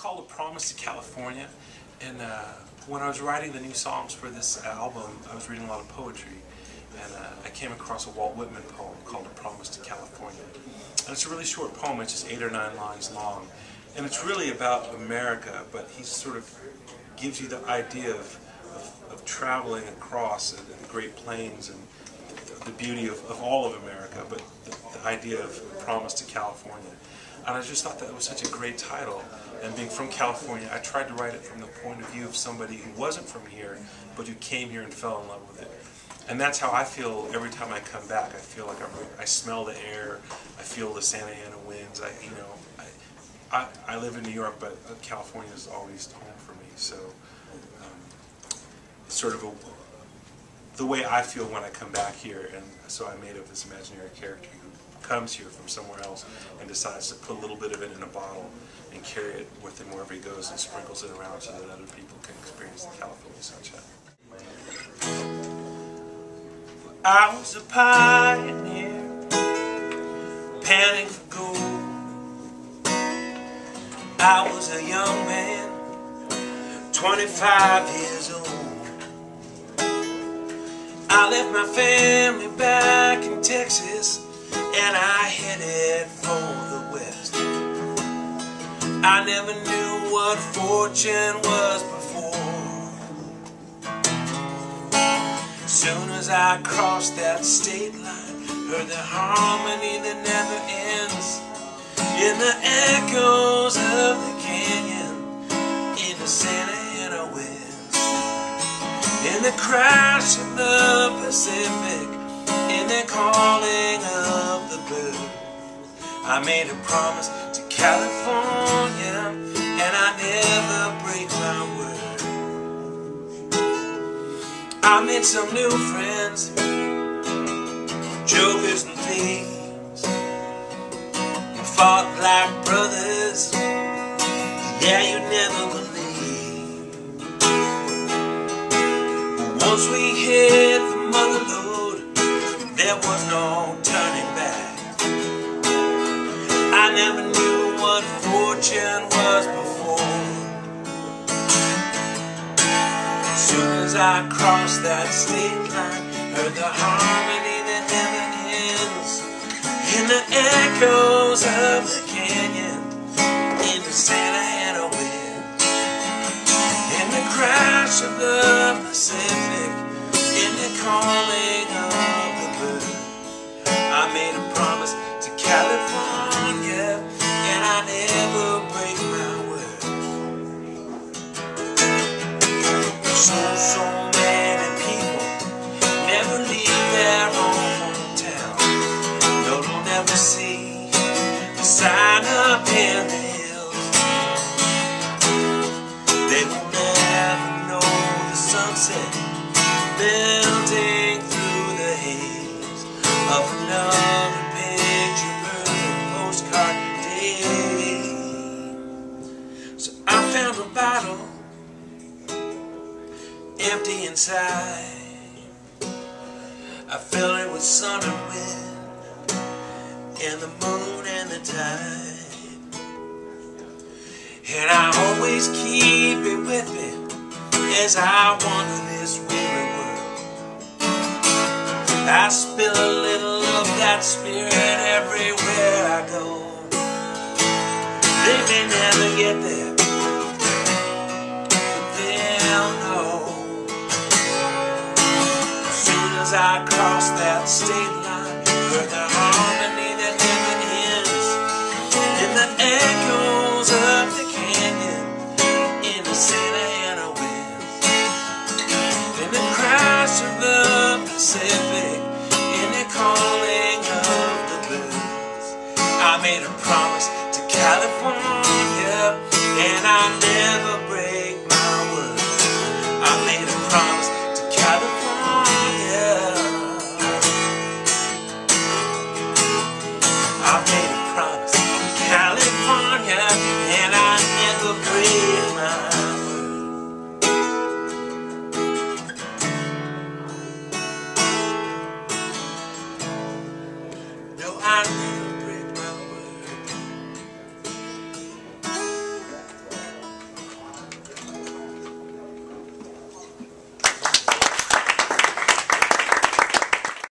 called A Promise to California, and when I was writing the new songs for this album, I was reading a lot of poetry, and I came across a Walt Whitman poem called A Promise to California. And it's a really short poem, it's just 8 or 9 lines long, and it's really about America, but he sort of gives you the idea of traveling across the Great Plains and the beauty of all of America, but the idea of A Promise to California. And I just thought that it was such a great title, and being from California, I tried to write it from the point of view of somebody who wasn't from here, but who came here and fell in love with it. And that's how I feel every time I come back. I feel like I smell the air, I feel the Santa Ana winds, I live in New York, but California is always home for me, so it's sort of the way I feel when I come back here, and so I made up this imaginary character who comes here from somewhere else and decides to put a little bit of it in a bottle and carry it with him wherever he goes and sprinkles it around so that other people can experience the California sunshine. I was a pioneer, panning for gold. I was a young man, 25 years old. I left my family back in Texas, and I headed for the West. I never knew what fortune was before. Soon as I crossed that state line, heard the harmony that never ends in the echoes of the canyon, in the Santa Ana wind. In the crash of the Pacific, in the calling of the blue, I made a promise to California, and I never break my word. I made some new friends, jokers and thieves, and fought like brothers, yeah, you never believe. Once we hit the mother lode, there was no turning back. I never knew what fortune was before. As soon as I crossed that state line, heard the harmony that never ends in the echoes of the canyon, in the Santa Ana wind, in the crash of the Pacific, calling of the bird. I made a promise to California, and I never break my word. So many people never leave their own hometown. No, they'll never see the sign up in the hills. They will never know the sunset building through the haze of another picture perfect postcard day. So I found a bottle, empty inside. I filled it with sun and wind, and the moon and the tide. And I always keep it with me as I wander this weary world. I spill a little of that spirit everywhere I go. They may never get there, but they'll know. As soon as I cross that state line,